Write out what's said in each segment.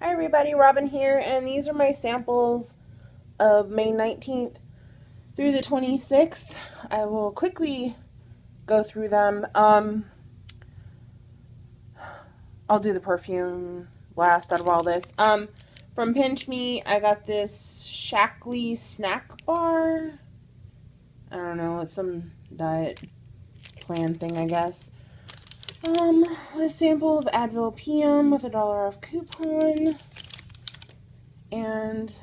Hi everybody, Robin here, and these are my samples of May 19th through the 26th. I will quickly go through them. I'll do the perfume last out of all this. From Pinch Me, I got this Shaklee snack bar. I don't know, it's some diet plan thing, I guess. A sample of Advil PM with a $1 off coupon, and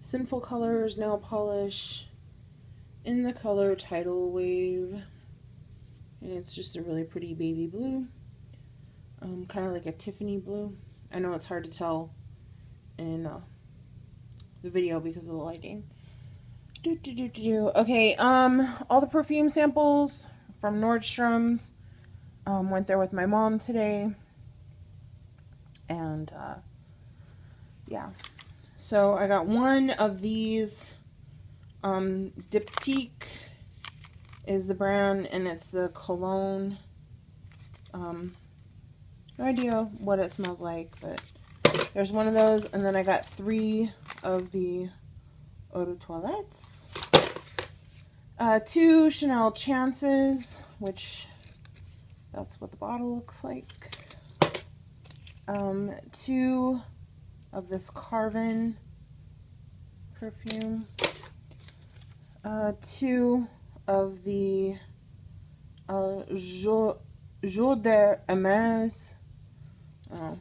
Sinful Colors nail polish in the color Tidal Wave, and it's just a really pretty baby blue, kind of like a Tiffany blue. I know it's hard to tell in the video because of the lighting. Okay, all the perfume samples from Nordstrom's. Went there with my mom today, and yeah, so I got one of these. Diptyque is the brand, and it's the cologne. No idea what it smells like, but there's one of those, and then I got three of the Eau de Toilettes, two Chanel Chances, which that's what the bottle looks like. Two of this Carven perfume. Two of the Jour d'Hermes. Oh,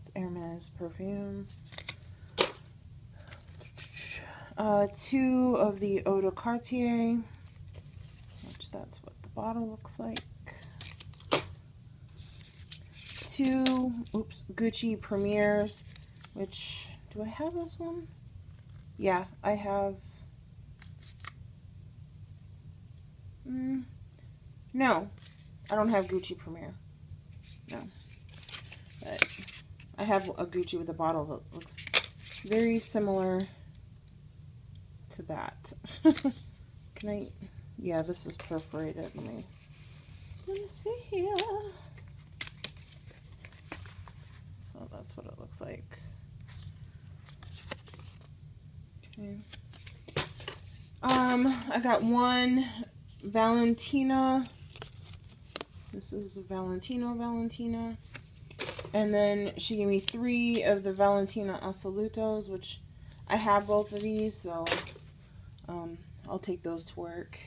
it's Hermes perfume. Two of the Eau de Cartier, which that's what the bottle looks like. Two, oops, Gucci Premieres, which, do I have this one? Yeah, I have, no, I don't have Gucci Premiere, no, but I have a Gucci with a bottle that looks very similar to that. Can I, yeah, this is perforated, let me see here. So that's what it looks like. Okay. I got one Valentina. This is Valentina. And then she gave me three of the Valentina Assolutos, which I have both of these, so I'll take those to work,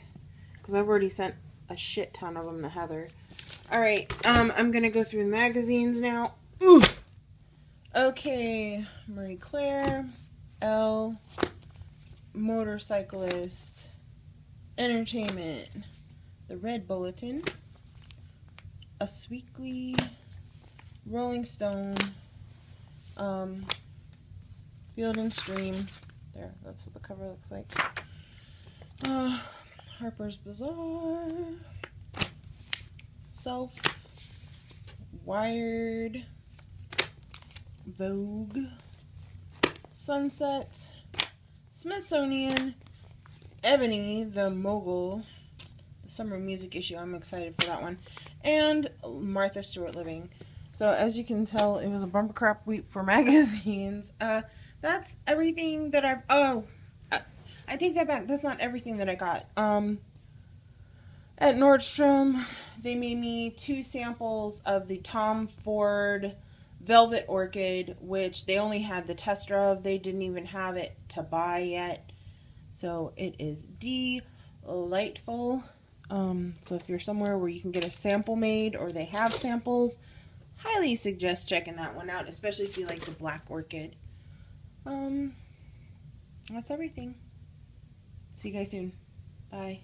because I've already sent a shit ton of them to Heather. Alright, I'm going to go through the magazines now. Ooh! Okay, Marie Claire, Elle, Motorcyclist, Entertainment, The Red Bulletin, Us Weekly, Rolling Stone, Field and Stream. There, that's what the cover looks like. Harper's Bazaar, Self, Wired, Vogue, Sunset, Smithsonian, Ebony, The Mogul, the Summer Music Issue, I'm excited for that one, and Martha Stewart Living. So as you can tell, it was a bumper crap week for magazines. That's everything that I've, oh, I take that back, that's not everything that I got. At Nordstrom, they made me two samples of the Tom Ford Velvet Orchid, which they only had the tester of. They didn't even have it to buy yet. So it is delightful. So if you're somewhere where you can get a sample made, or they have samples, highly suggest checking that one out, especially if you like the Black Orchid. That's everything. See you guys soon. Bye.